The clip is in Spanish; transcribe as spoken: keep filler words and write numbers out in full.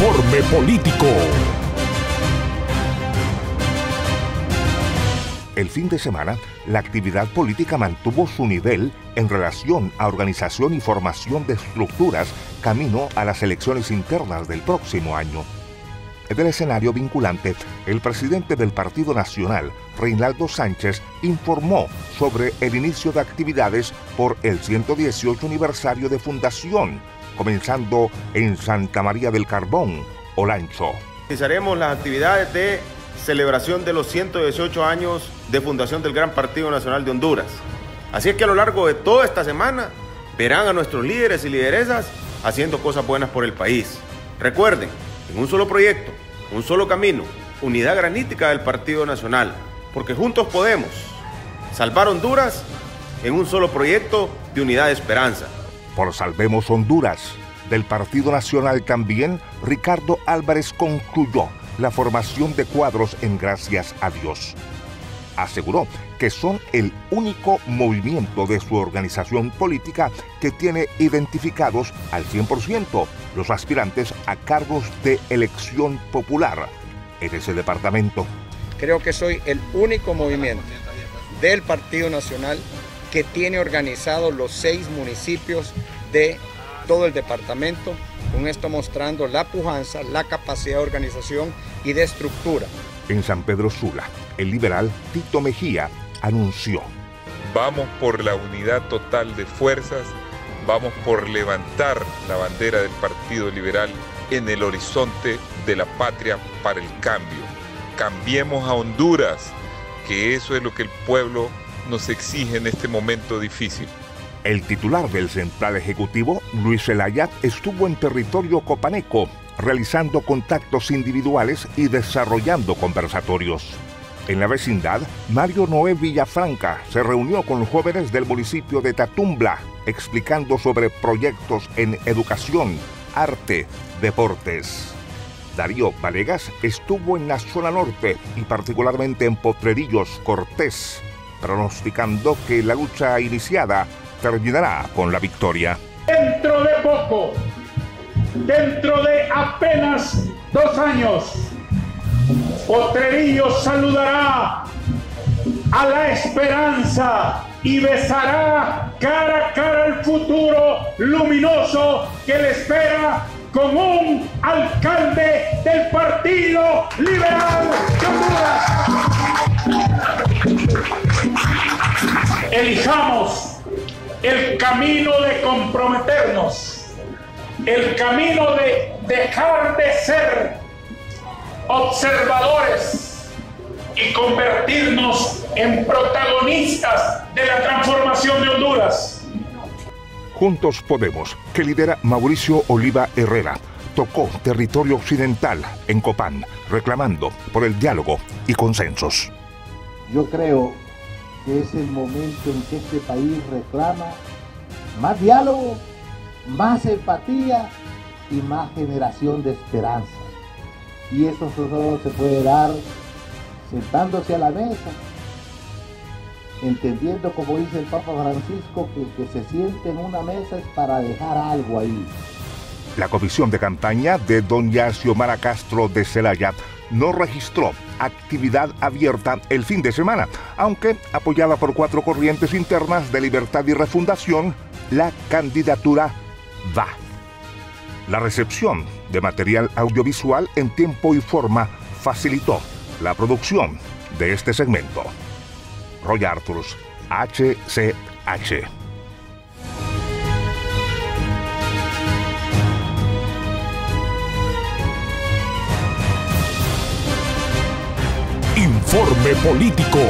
Informe Político. El fin de semana, la actividad política mantuvo su nivel en relación a organización y formación de estructuras camino a las elecciones internas del próximo año. Del escenario vinculante, el presidente del Partido Nacional, Reinaldo Sánchez, informó sobre el inicio de actividades por el ciento dieciocho aniversario de fundación, comenzando en Santa María del Carbón, Olancho. Iniciaremos las actividades de celebración de los ciento dieciocho años de fundación del Gran Partido Nacional de Honduras. Así es que a lo largo de toda esta semana verán a nuestros líderes y lideresas haciendo cosas buenas por el país. Recuerden, en un solo proyecto, un solo camino, unidad granítica del Partido Nacional, porque juntos podemos salvar Honduras en un solo proyecto de unidad de esperanza. Por Salvemos Honduras, del Partido Nacional también, Ricardo Álvarez concluyó la formación de cuadros en Gracias a Dios. Aseguró que son el único movimiento de su organización política que tiene identificados al cien por ciento los aspirantes a cargos de elección popular en ese departamento. Creo que soy el único movimiento del Partido Nacional que tiene organizados los seis municipios de todo el departamento, con esto mostrando la pujanza, la capacidad de organización y de estructura. En San Pedro Sula, el liberal Tito Mejía anunció: vamos por la unidad total de fuerzas, vamos por levantar la bandera del Partido Liberal en el horizonte de la patria para el cambio. Cambiemos a Honduras, que eso es lo que el pueblo nos exige en este momento difícil. El titular del Central Ejecutivo, Luis Elayat, estuvo en territorio copaneco, realizando contactos individuales y desarrollando conversatorios. En la vecindad, Mario Noé Villafranca se reunió con los jóvenes del municipio de Tatumbla, explicando sobre proyectos en educación, arte, deportes. Darío Valegas estuvo en la zona norte y particularmente en Potrerillos, Cortés, pronosticando que la lucha iniciada terminará con la victoria. Dentro de poco, dentro de apenas dos años, Potrerillos saludará a la esperanza y besará cara a cara el futuro luminoso que le espera con un alcalde del Partido Liberal de Honduras. Elijamos el camino de comprometernos, el camino de dejar de ser observadores y convertirnos en protagonistas de la transformación de Honduras. Juntos Podemos, que lidera Mauricio Oliva Herrera, tocó territorio occidental en Copán, reclamando por el diálogo y consensos. Yo creo que es el momento en que este país reclama más diálogo, más empatía y más generación de esperanza. Y eso solo se puede dar sentándose a la mesa, entendiendo, como dice el Papa Francisco, que el que se siente en una mesa es para dejar algo ahí. La comisión de campaña de doña Xiomara Castro de Zelaya no registró actividad abierta el fin de semana, aunque apoyada por cuatro corrientes internas de Libertad y Refundación, la candidatura va. La recepción de material audiovisual en tiempo y forma facilitó la producción de este segmento. Roy Artus H C H. Informe Político.